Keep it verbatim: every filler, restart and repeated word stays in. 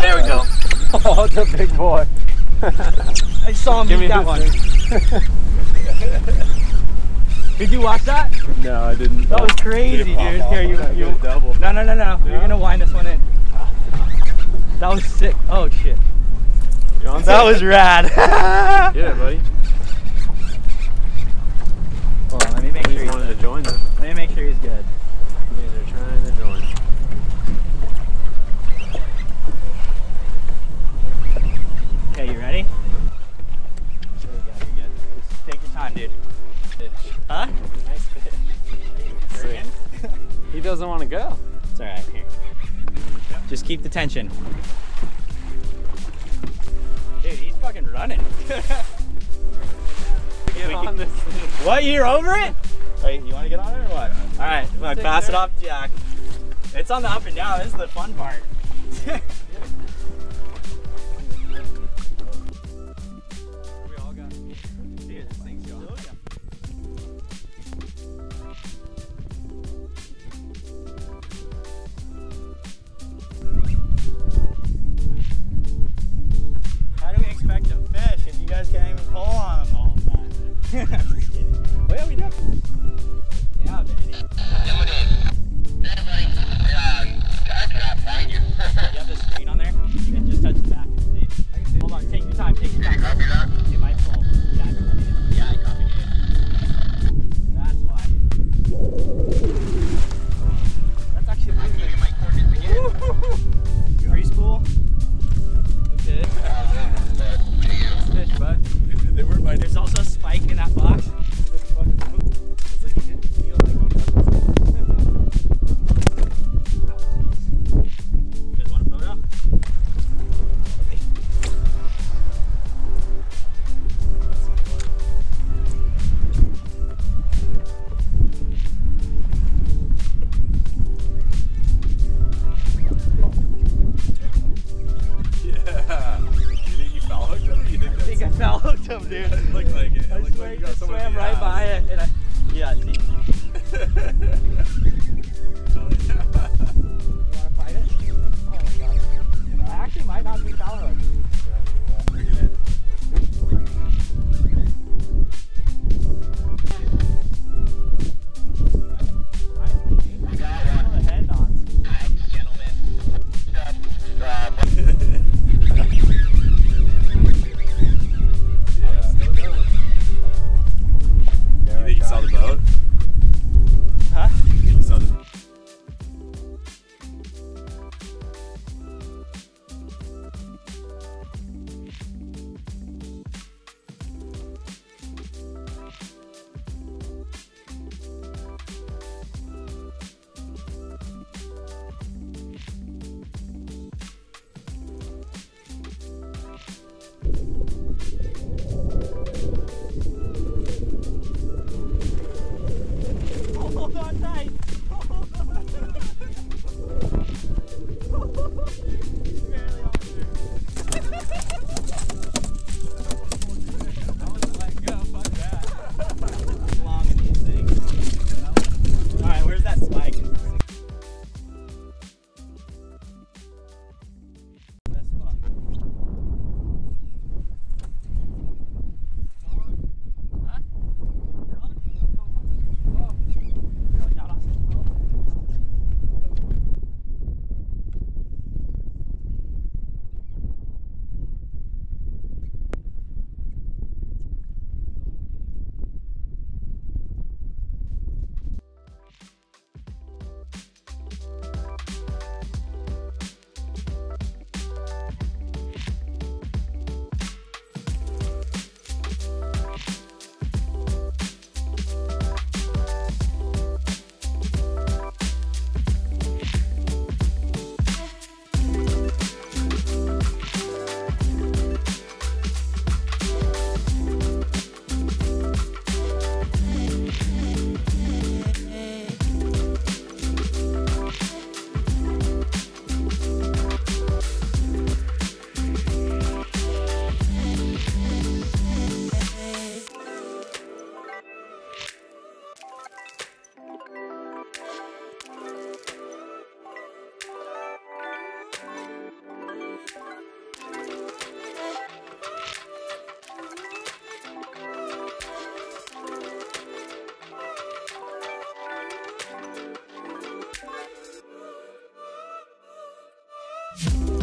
There we go. Oh, it's a big boy. I saw him eat that one. Did you watch that? No, I didn't. That was crazy, dude. Here, you, you. No, no, no, no. You're gonna wind this one in. That was sick. Oh shit. You're on that was rad. Yeah, buddy. Hold on, let me make sure he's wanted to join them. Let me make sure he's good. They're trying to join. Okay, you ready? There you go, you're good. Just take your time, dude. Huh? Nice fish. Are you He doesn't want to go. It's alright, here. Yep. Just keep the tension. Dude, he's fucking running. Get on this. What? You're over it? Wait, you want to get on it or what? All right, look, pass it off, Jack. It's on the up and down. This is the fun part. We all got. Dude, this thing's going. How do we expect to fish if you guys can't even pull on them all the time? I'm just kidding. Well, yeah, we do. Yeah, baby. Everybody, Jack cannot find you. You have the screen on there? You can just touch the back and see. I can see. Hold on, take your time, take your time. Did you copy that? It might fall. Jack, yeah, I copied it. That's why. That's actually my good. I'm my coordinates again. Are you spool? Okay. Let's fish, bud. They weren't biting. There's also a spike in that box. We'll be right back.